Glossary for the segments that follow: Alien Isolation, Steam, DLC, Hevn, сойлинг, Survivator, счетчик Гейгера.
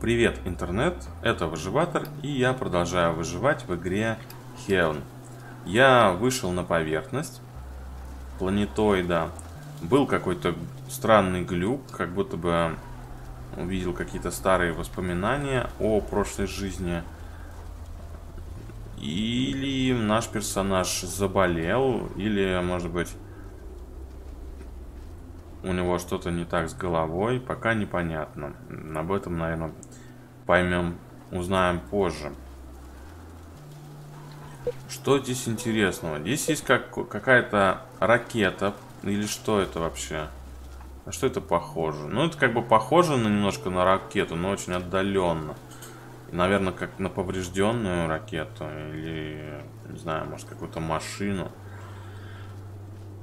Привет, интернет, это Выживатор, и я продолжаю выживать в игре Hevn. Я вышел на поверхность планетоида. Был какой-то странный глюк, как будто бы увидел какие-то старые воспоминания о прошлой жизни. Или наш персонаж заболел, или, может быть, у него что-то не так с головой. Пока непонятно. Об этом, наверное, поймем, узнаем позже. Что здесь интересного? Здесь есть какая-то ракета. Или что это вообще? А что это похоже? Ну, это как бы похоже немножко на ракету, но очень отдаленно. И, наверное, как на поврежденную ракету. Или, не знаю, может, какую-то машину.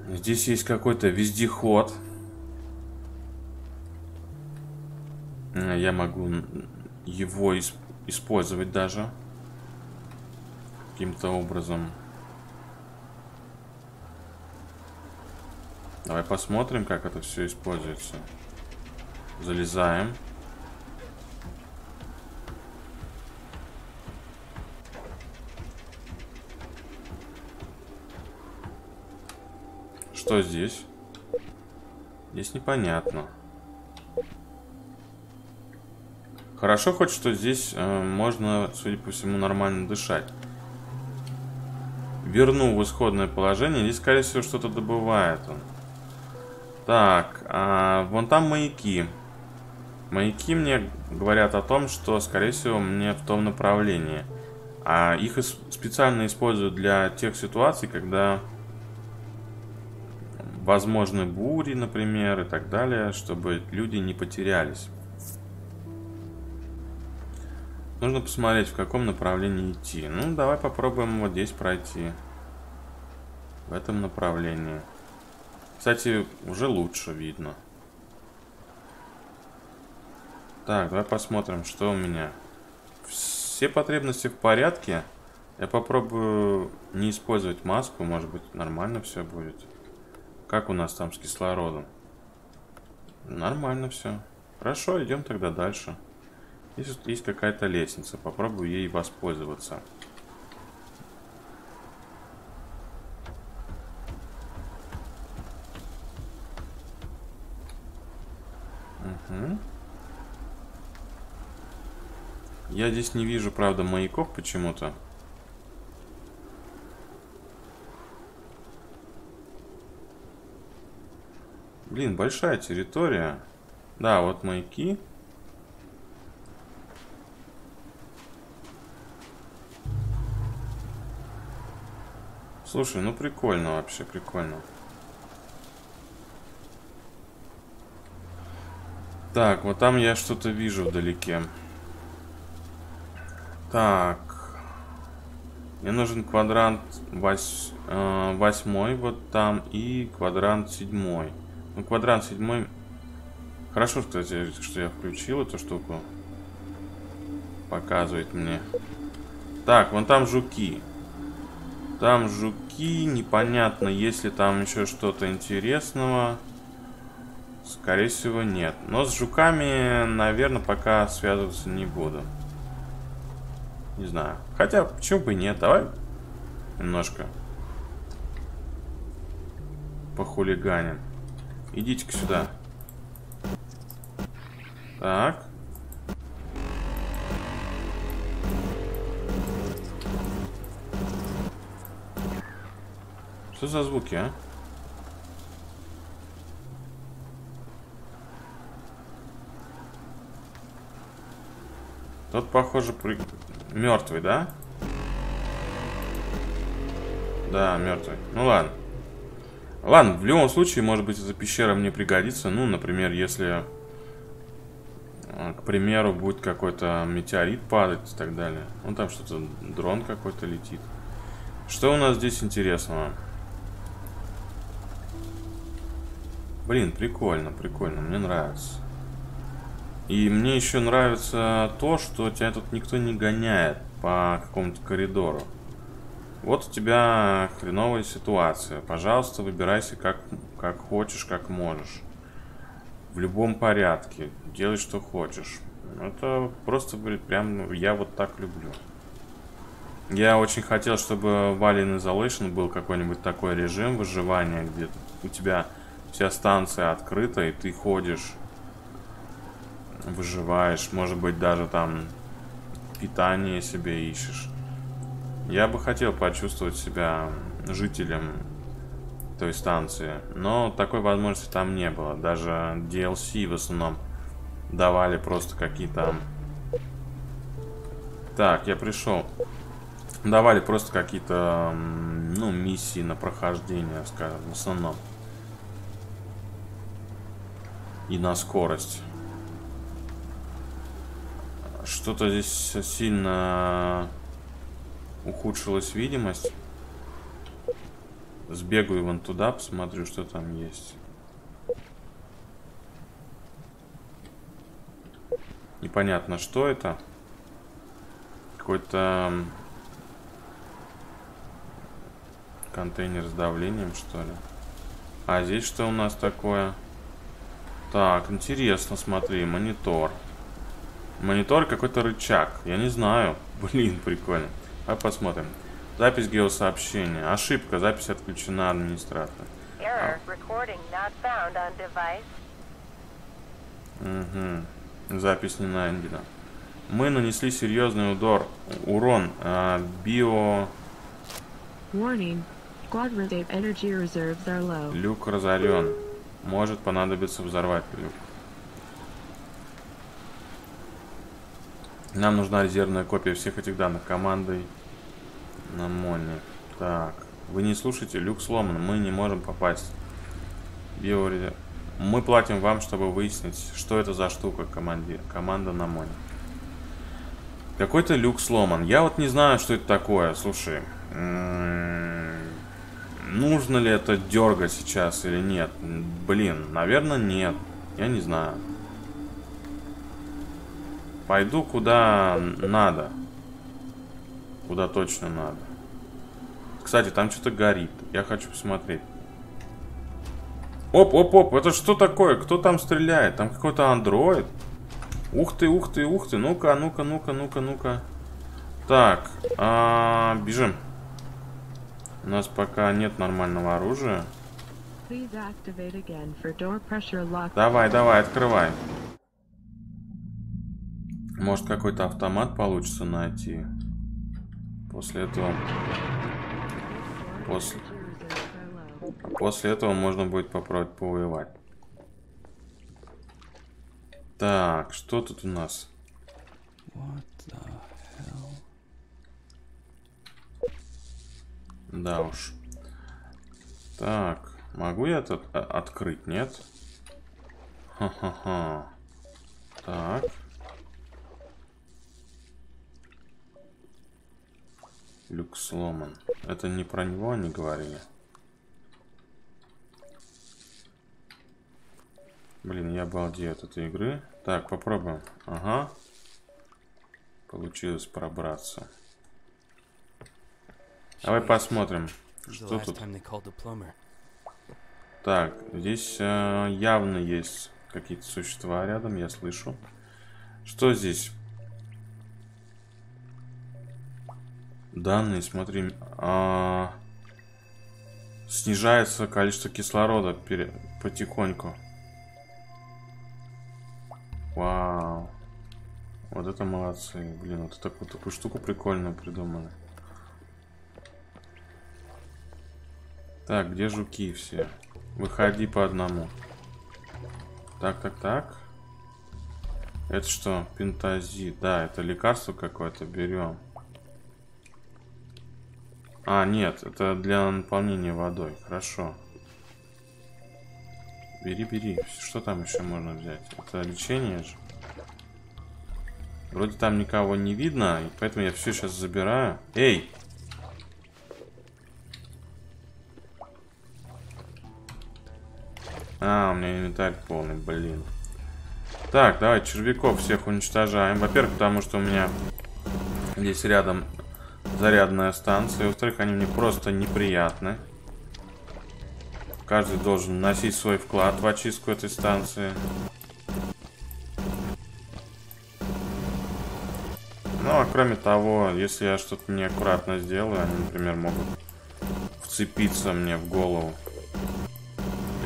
Здесь есть какой-то вездеход. Я могу его использовать даже каким-то образом. Давай посмотрим, как это все используется. Залезаем. Что здесь? Здесь непонятно. Хорошо хоть, что здесь можно, судя по всему, нормально дышать. Верну в исходное положение. Здесь, скорее всего, что-то добывает он. Так, вон там маяки. Маяки мне говорят о том, что, скорее всего, мне в том направлении. А их специально используют для тех ситуаций, когда возможны бури, например, и так далее, чтобы люди не потерялись. Нужно посмотреть, в каком направлении идти. Ну, давай попробуем вот здесь пройти. В этом направлении. Кстати, уже лучше видно. Так, давай посмотрим, что у меня. Все потребности в порядке. Я попробую не использовать маску. Может быть, нормально все будет. Как у нас там с кислородом? Нормально все. Хорошо, идем тогда дальше. Здесь есть какая-то лестница. Попробую ей воспользоваться. Угу. Я здесь не вижу, правда, маяков почему-то. Блин, большая территория. Да, вот маяки. Слушай, ну прикольно вообще, прикольно. Так, вот там я что-то вижу вдалеке. Так. Мне нужен квадрант 8 вот там и квадрант 7. Ну, квадрант 7. Хорошо, кстати, что я включил эту штуку. Показывает мне. Так, вон там жуки. Там жуки, непонятно, есть ли там еще что-то интересного. Скорее всего, нет. Но с жуками, наверное, пока связываться не буду. Не знаю. Хотя, почему бы и нет. Давай немножко похулиганим. Идите-ка сюда. Так. Что за звуки, а? Тот, похоже, мертвый, да? Да, мертвый. Ну ладно. Ладно, в любом случае, может быть, эта пещера мне пригодится. Ну, например, если, к примеру, будет какой-то метеорит падать и так далее. Вон там что-то, дрон какой-то летит. Что у нас здесь интересного? Блин, прикольно, прикольно, мне нравится. И мне еще нравится то, что тебя тут никто не гоняет по какому-то коридору. Вот у тебя хреновая ситуация. Пожалуйста, выбирайся как хочешь, как можешь. В любом порядке. Делай, что хочешь. Это просто будет прям... Я вот так люблю. Я очень хотел, чтобы в Alien Isolation был какой-нибудь такой режим выживания, где у тебя вся станция открыта, и ты ходишь, выживаешь, может быть, даже там питание себе ищешь. Я бы хотел почувствовать себя жителем той станции, но такой возможности там не было. Даже DLC в основном давали просто какие-то... Так, я пришел. Давали просто какие-то, ну, миссии на прохождение, скажем, в основном. И на скорость. Что-то здесь сильно ухудшилась видимость. Сбегаю вон туда, посмотрю, что там есть. Непонятно, что это. Какой-то... контейнер с давлением, что ли? А здесь что у нас такое? Так, интересно, смотри, монитор. Монитор какой-то рычаг. Я не знаю. Блин, прикольно. А посмотрим. Запись геосообщения. Ошибка. Запись отключена администратора. Угу. Запись не найдена. Мы нанесли серьезный урон. Люк разорен. Может понадобится взорвать люк. Нам нужна резервная копия всех этих данных командой на Молне. Так. Вы не слушайте, люк сломан. Мы не можем попасть. Мы платим вам, чтобы выяснить, что это за штука, командир. Команда на Молне. Какой-то люк сломан. Я вот не знаю, что это такое. Слушай. Нужно ли это дергать сейчас или нет? Блин, наверное, нет. Я не знаю. Пойду куда надо. Куда точно надо. Кстати, там что-то горит. Я хочу посмотреть. Оп-оп-оп, это что такое? Кто там стреляет? Там какой-то андроид. Ух ты, ух ты, ух ты. Ну-ка, ну-ка, ну-ка, ну-ка, ну-ка. Так, бежим. У нас пока нет нормального оружия. Давай, давай, открывай. Может, какой-то автомат получится найти. После этого... После этого можно будет попробовать повоевать. Так, что тут у нас? Да уж. Так, могу я это открыть, нет? Ха-ха-ха. Так. Люк сломан. Это не про него они говорили. Блин, я обалдею от этой игры. Так, попробуем. Ага. Получилось пробраться. Давай посмотрим, что тут. Так, здесь явно есть какие-то существа рядом, я слышу. Что здесь? Данные, смотри. Снижается количество кислорода потихоньку. Вау. Вот это молодцы. Блин, вот такую штуку прикольную придумали. Так, где жуки все? Выходи по одному. Так, так, так. Это что? Пентази. Да, это лекарство какое-то. Берем. А, нет. Это для наполнения водой. Хорошо. Бери, бери. Что там еще можно взять? Это лечение же. Вроде там никого не видно. И поэтому я все сейчас забираю. Эй! А, у меня инвентарь полный, блин. Так, давай червяков всех уничтожаем. Во-первых, потому что у меня здесь рядом зарядная станция. Во-вторых, они мне просто неприятны. Каждый должен носить свой вклад в очистку этой станции. Ну, а кроме того, если я что-то неаккуратно сделаю, они, например, могут вцепиться мне в голову.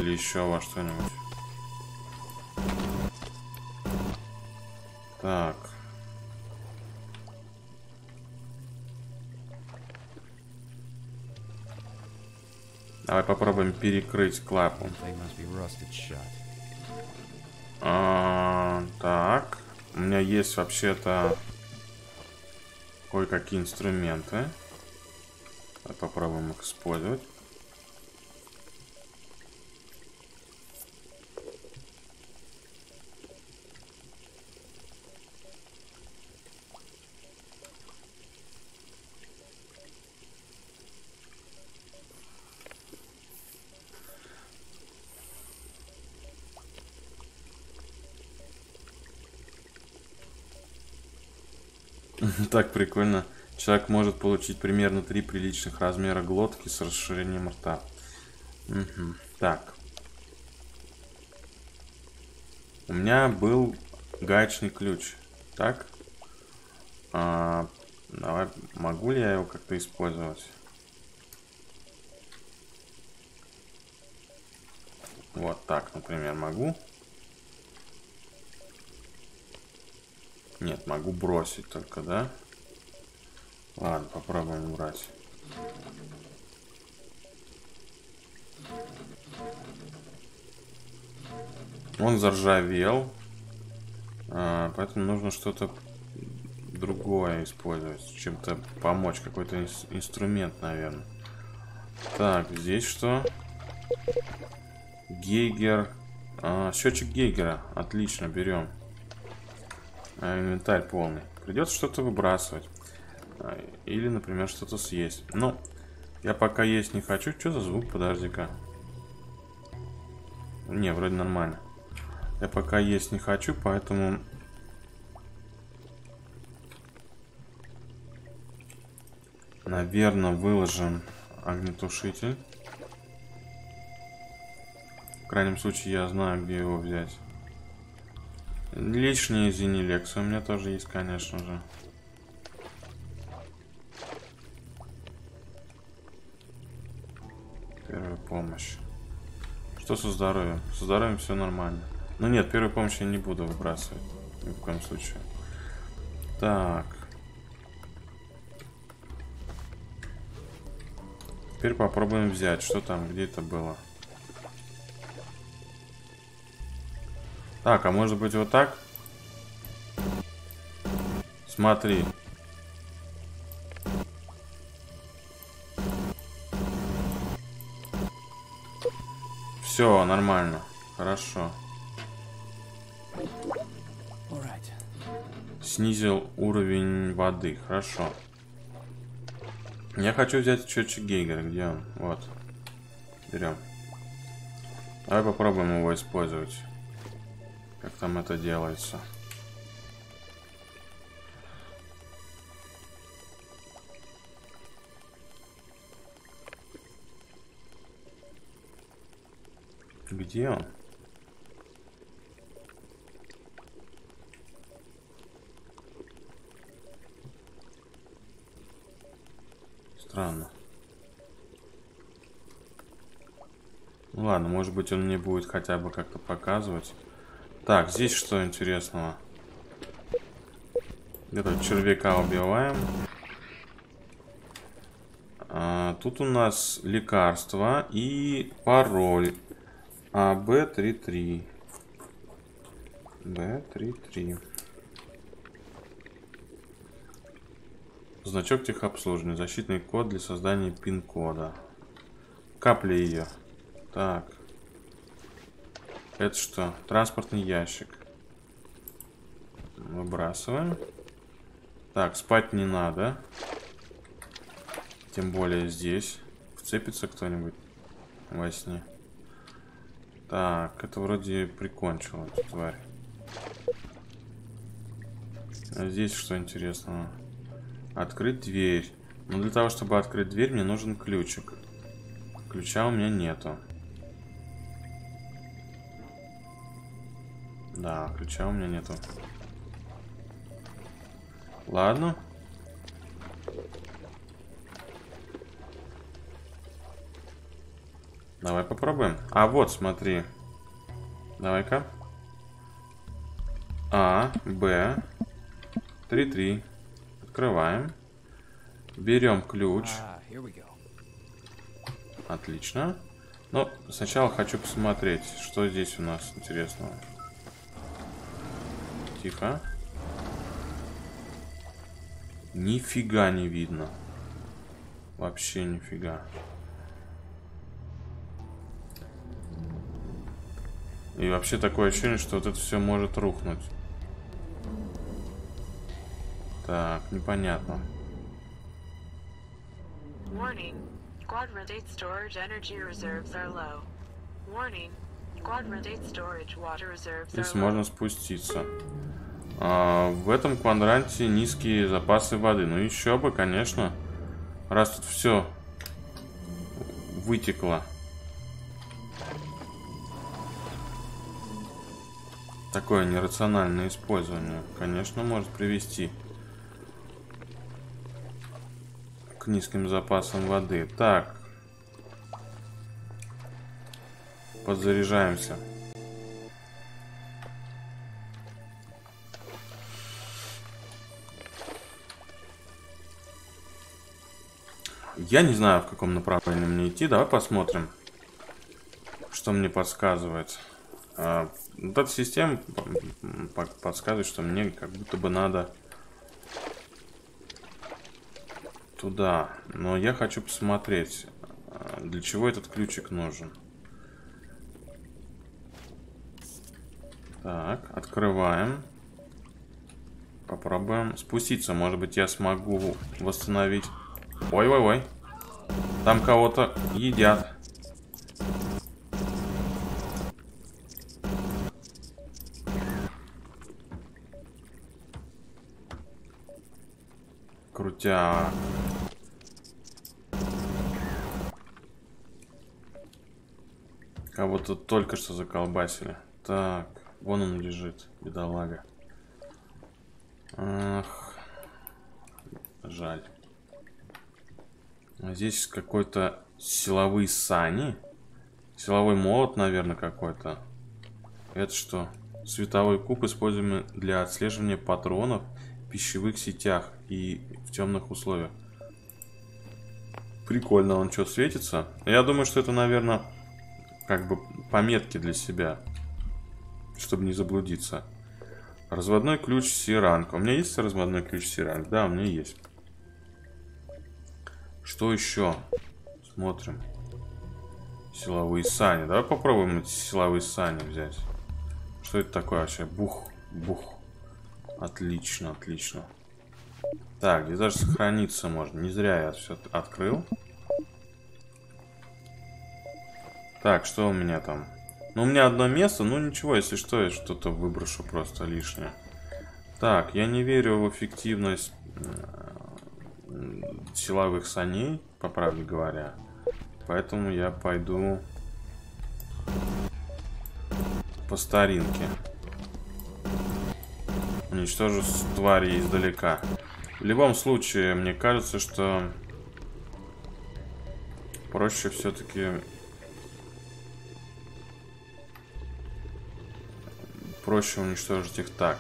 Или еще во что-нибудь. Так. Давай попробуем перекрыть клапан. Так. У меня есть вообще-то кое-какие инструменты. Давай попробуем их использовать. Так прикольно. Человек может получить примерно 3 приличных размера глотки с расширением рта. Угу. Так. У меня был гаечный ключ. Так. Давай, могу ли я его как-то использовать? Вот так, например, могу. Нет, могу бросить только, да? Ладно, попробуем брать. Он заржавел. Поэтому нужно что-то другое использовать. Чем-то помочь. Какой-то инструмент, наверное. Так, здесь что? Гейгер. Счетчик Гейгера. Отлично, берем. Инвентарь полный. Придется что-то выбрасывать. Или, например, что-то съесть. Ну, я пока есть не хочу. Что за звук? Подожди-ка. Не, вроде нормально. Я пока есть не хочу, поэтому... Наверное, выложим огнетушитель. В крайнем случае, я знаю, где его взять. Лишние зенилексы у меня тоже есть, конечно же. Первая помощь. Что со здоровьем? Со здоровьем все нормально. Ну нет, первую помощь я не буду выбрасывать. Ни в коем случае. Так. Теперь попробуем взять. Что там? Где это было? Так, а может быть вот так? Смотри. Все, нормально. Хорошо. Снизил уровень воды. Хорошо. Я хочу взять счетчик Гейгера. Где он? Вот. Берем. Давай попробуем его использовать. Как там это делается? Где он? Странно. Ну ладно, может быть, он мне будет хотя бы как-то показывать. Так, здесь что интересного? Где-то червяка убиваем. Тут у нас лекарство и пароль. АБ33. Б33. Значок техобслуживания. Защитный код для создания пин-кода. Капли ее. Так. Это что? Транспортный ящик. Выбрасываем. Так, спать не надо. Тем более здесь. Вцепится кто-нибудь во сне. Так, это вроде прикончило эту тварь. А здесь что интересного? Открыть дверь. Но для того, чтобы открыть дверь, мне нужен ключик. Ключа у меня нету. Да, ключа у меня нету. Ладно. Давай попробуем. А вот, смотри. Давай-ка. А, Б. 3-3. Открываем. Берем ключ. Отлично. Но сначала хочу посмотреть, что здесь у нас интересного. Тихо. Нифига не видно. Вообще нифига. И вообще такое ощущение, что вот это все может рухнуть. Так, непонятно. Здесь можно спуститься. В этом квадранте низкие запасы воды. Ну еще бы, конечно. Раз тут все вытекло. Такое нерациональное использование, конечно, может привести к низким запасам воды. Так. Подзаряжаемся. Я не знаю, в каком направлении мне идти. Давай посмотрим, что мне подсказывает. Вот эта система подсказывает, что мне как будто бы надо туда. Но я хочу посмотреть, для чего этот ключик нужен. Так, открываем. Попробуем спуститься. Может быть, я смогу восстановить... Ой-ой-ой. Там кого-то едят. Крутяк. Кого-то только что заколбасили. Так, вон он лежит, бедолага. Ах, жаль. А здесь какой-то силовые сани. Силовой молот, наверное, какой-то. Это что? Световой куб, используемый для отслеживания патронов в пищевых сетях и в темных условиях. Прикольно, он что, светится? Я думаю, что это, наверное, как бы пометки для себя, чтобы не заблудиться. Разводной ключ Си-ранг. У меня есть разводной ключ Си-ранг? Да, у меня есть. Что еще? Смотрим. Силовые сани. Давай попробуем эти силовые сани взять. Что это такое вообще? Бух, бух. Отлично, отлично. Так, здесь даже сохраниться можно. Не зря я все открыл. Так, что у меня там? Ну, у меня одно место. Ну, ничего, если что, я что-то выброшу просто лишнее. Так, я не верю в эффективность... силовых саней, по правде говоря. Поэтому я пойду по старинке. Уничтожу твари издалека. В любом случае, мне кажется, что проще все-таки... проще уничтожить их так.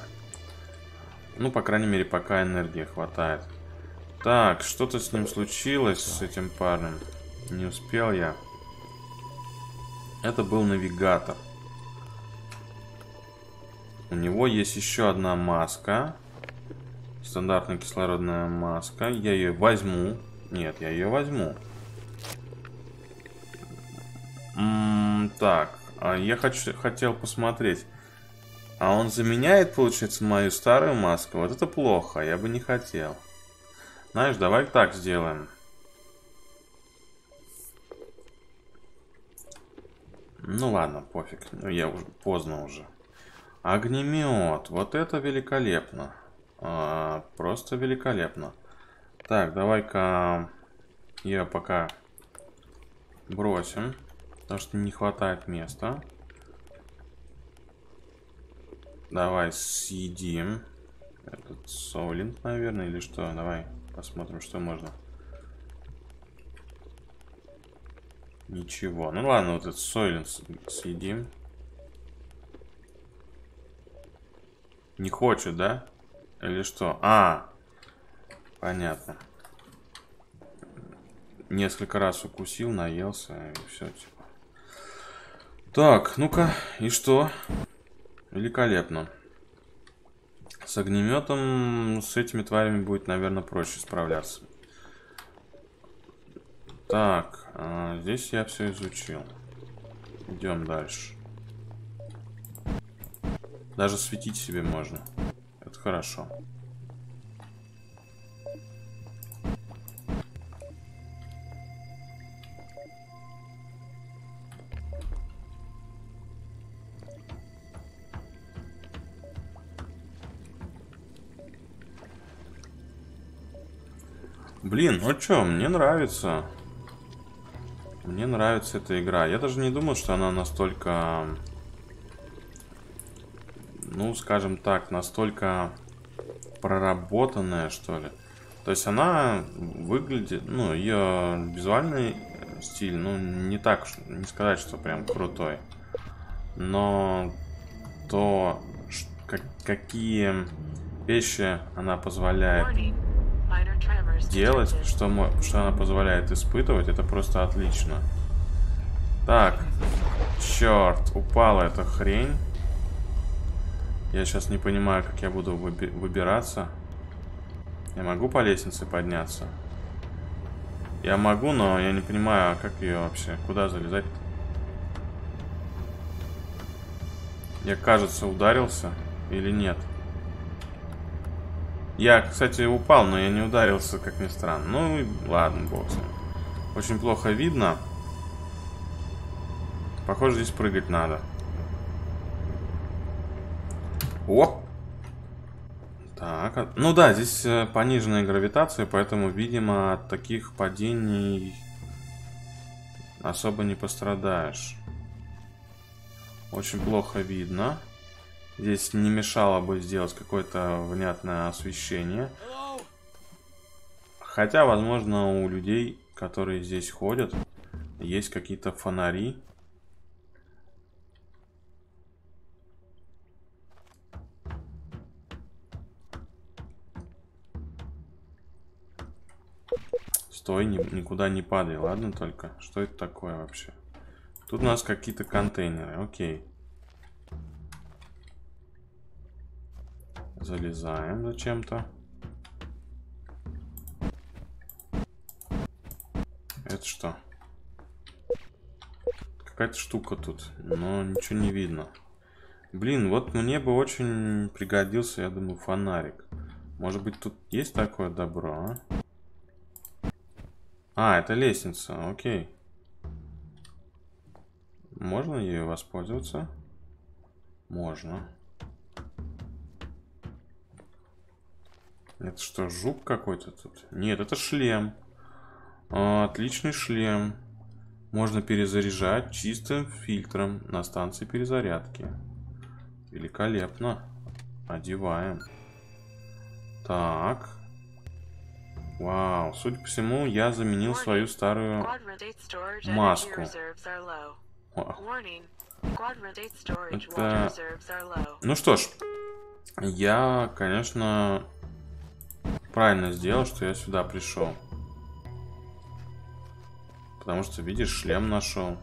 Ну, по крайней мере, пока энергии хватает. Так, что-то с ним случилось, с этим парнем. Не успел я. Это был навигатор. У него есть еще одна маска. Стандартная кислородная маска. Я ее возьму. Нет, я ее возьму. Так, я хотел посмотреть. А он заменяет, получается, мою старую маску? Вот это плохо, я бы не хотел. Знаешь, давай так сделаем. Ну ладно, пофиг. Ну, я уже поздно уже. Огнемет. Вот это великолепно. Просто великолепно. Так, давай-ка ее пока бросим. Потому что не хватает места. Давай съедим Этот соулинг, наверное, или что? Давай посмотрим, что можно. Ничего. Ну ладно, вот этот сойлинг съедим. Не хочет, да? Или что? А! Понятно. Несколько раз укусил, наелся, и все, типа. Так, ну-ка, и что? Великолепно. С огнеметом, с этими тварями будет, наверное, проще справляться. Так, здесь я все изучил. Идем дальше. Даже светить себе можно. Это хорошо. Блин, ну чё, мне нравится. Мне нравится эта игра. Я даже не думал, что она настолько... Ну, скажем так, настолько проработанная, что ли. То есть она выглядит... Ну, ее визуальный стиль, ну, не так... Не сказать, что прям крутой. Но то, какие вещи она позволяет... делать, что она позволяет испытывать, это просто отлично. Так, черт, упала эта хрень. Я сейчас не понимаю, как я буду выбираться. Я могу по лестнице подняться? Я могу, но я не понимаю, как ее вообще, куда залезать? Я, кажется, ударился или нет? Я, кстати, упал, но я не ударился, как ни странно. Ну, ладно, бог с ним. Очень плохо видно. Похоже, здесь прыгать надо. О! Так, ну да, здесь пониженная гравитация, поэтому, видимо, от таких падений особо не пострадаешь. Очень плохо видно. Здесь не мешало бы сделать какое-то внятное освещение. Хотя, возможно, у людей, которые здесь ходят, есть какие-то фонари. Стой, никуда не падай, ладно только? Что это такое вообще? Тут у нас какие-то контейнеры, окей. Залезаем зачем-то. Это что? Какая-то штука тут, но ничего не видно. Блин, вот мне бы очень пригодился, я думаю, фонарик. Может быть, тут есть такое добро, а? А, это лестница, окей. Можно ею воспользоваться? Можно. Это что, жук какой-то тут? Нет, это шлем. Отличный шлем. Можно перезаряжать чистым фильтром на станции перезарядки. Великолепно. Одеваем. Так. Вау. Судя по всему, я заменил свою старую маску. Это... Ну что ж. Я, конечно... Правильно сделал, что я сюда пришел. Потому что, видишь, шлем нашел.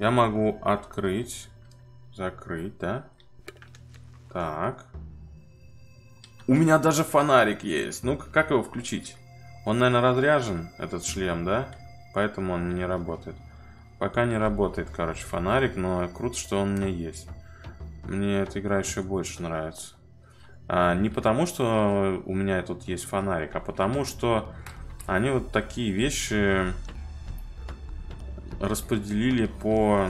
Я могу открыть. Закрыть, да? Так. У меня даже фонарик есть. Ну-ка, как его включить? Он, наверное, разряжен, этот шлем, да? Поэтому он не работает. Пока не работает, короче, фонарик. Но круто, что он у меня есть. Мне эта игра еще больше нравится. Не потому, что у меня тут есть фонарик, а потому, что они вот такие вещи распределили по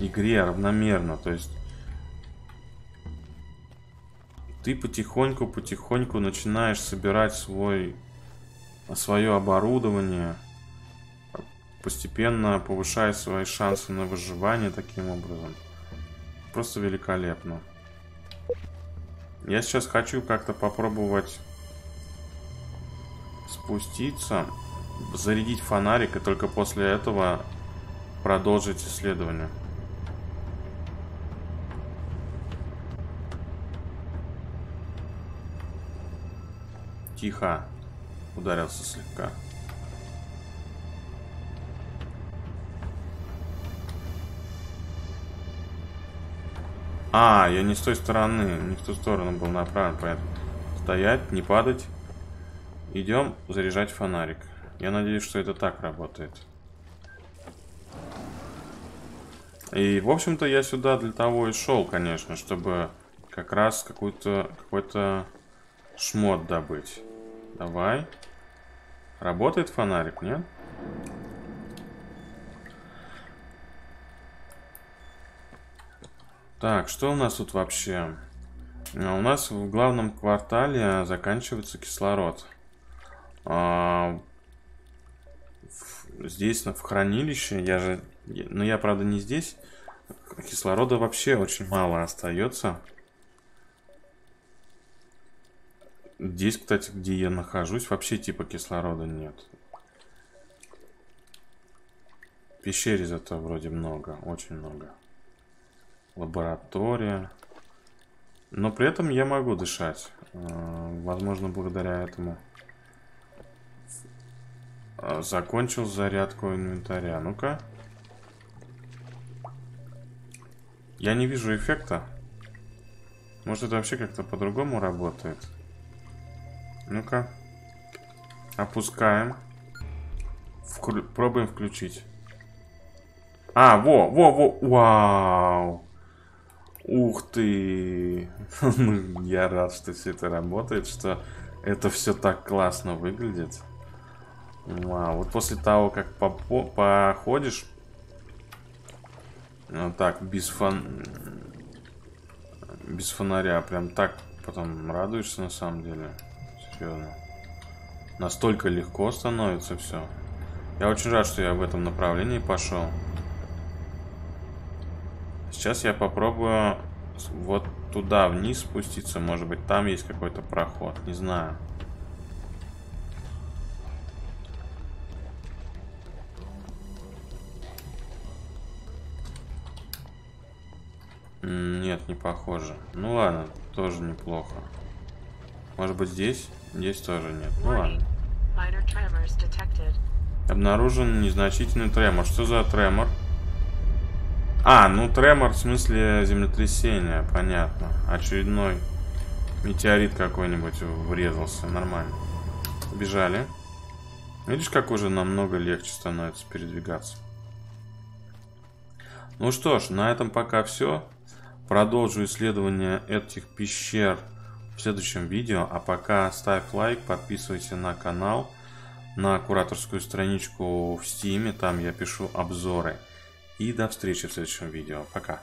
игре равномерно. То есть ты потихоньку-потихоньку начинаешь собирать свое оборудование, постепенно повышая свои шансы на выживание таким образом. Просто великолепно. Я сейчас хочу как-то попробовать спуститься, зарядить фонарик и только после этого продолжить исследование. Тихо. Ударился слегка. А, я не с той стороны, не в ту сторону был направлен, понятно. Стоять, не падать. Идем заряжать фонарик. Я надеюсь, что это так работает. И, в общем-то, я сюда для того и шел, конечно, чтобы как раз какой-то шмот добыть. Давай. Работает фонарик, нет? Так, что у нас тут вообще? У нас в главном квартале заканчивается кислород. Здесь, в хранилище, но я, правда, не здесь. Кислорода вообще очень мало остается. Здесь, кстати, где я нахожусь, вообще типа кислорода нет. В пещере зато вроде много, очень много. Лаборатория. Но при этом я могу дышать. Возможно, благодаря этому. Закончил зарядку инвентаря. Ну-ка. Я не вижу эффекта. Может, это вообще как-то по-другому работает. Ну-ка. Опускаем. Пробуем включить. А, во. Вау. Ух ты. Я рад, что все это работает, что это все так классно выглядит. Вау. Вот после того, как походишь... Вот так, без фонаря. Прям так потом радуешься, на самом деле. Серьезно. Настолько легко становится все. Я очень рад, что я в этом направлении пошел. Сейчас я попробую вот туда вниз спуститься. Может быть, там есть какой-то проход. Не знаю. Нет, не похоже. Ну ладно, тоже неплохо. Может быть, здесь? Здесь тоже нет. Ну ладно. Обнаружен незначительный тремор. Что за тремор? А, ну тремор в смысле землетрясения, понятно. Очередной метеорит какой-нибудь врезался, нормально. Убежали. Видишь, как уже намного легче становится передвигаться. Ну что ж, на этом пока все. Продолжу исследование этих пещер в следующем видео. А пока ставь лайк, подписывайся на канал, на кураторскую страничку в Steam, там я пишу обзоры. И до встречи в следующем видео. Пока.